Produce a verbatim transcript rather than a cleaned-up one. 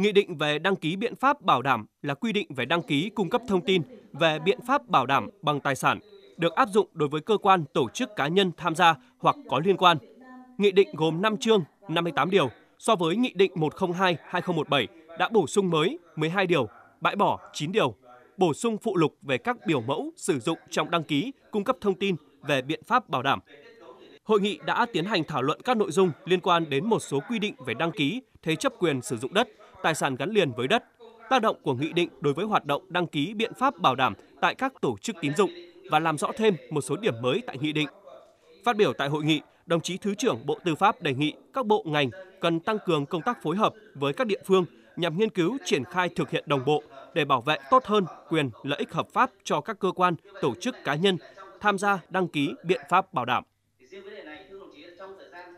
Nghị định về đăng ký biện pháp bảo đảm là quy định về đăng ký cung cấp thông tin về biện pháp bảo đảm bằng tài sản, được áp dụng đối với cơ quan, tổ chức, cá nhân tham gia hoặc có liên quan. Nghị định gồm năm chương, năm mươi tám điều, so với Nghị định một không hai trên hai không một bảy đã bổ sung mới mười hai điều, bãi bỏ chín điều, bổ sung phụ lục về các biểu mẫu sử dụng trong đăng ký, cung cấp thông tin về biện pháp bảo đảm. Hội nghị đã tiến hành thảo luận các nội dung liên quan đến một số quy định về đăng ký, thế chấp quyền sử dụng đất, tài sản gắn liền với đất, tác động của nghị định đối với hoạt động đăng ký biện pháp bảo đảm tại các tổ chức tín dụng và làm rõ thêm một số điểm mới tại nghị định. Phát biểu tại hội nghị, đồng chí Thứ trưởng Bộ Tư pháp đề nghị các bộ ngành cần tăng cường công tác phối hợp với các địa phương nhằm nghiên cứu triển khai thực hiện đồng bộ để bảo vệ tốt hơn quyền lợi ích hợp pháp cho các cơ quan, tổ chức, cá nhân tham gia đăng ký biện pháp bảo đảm.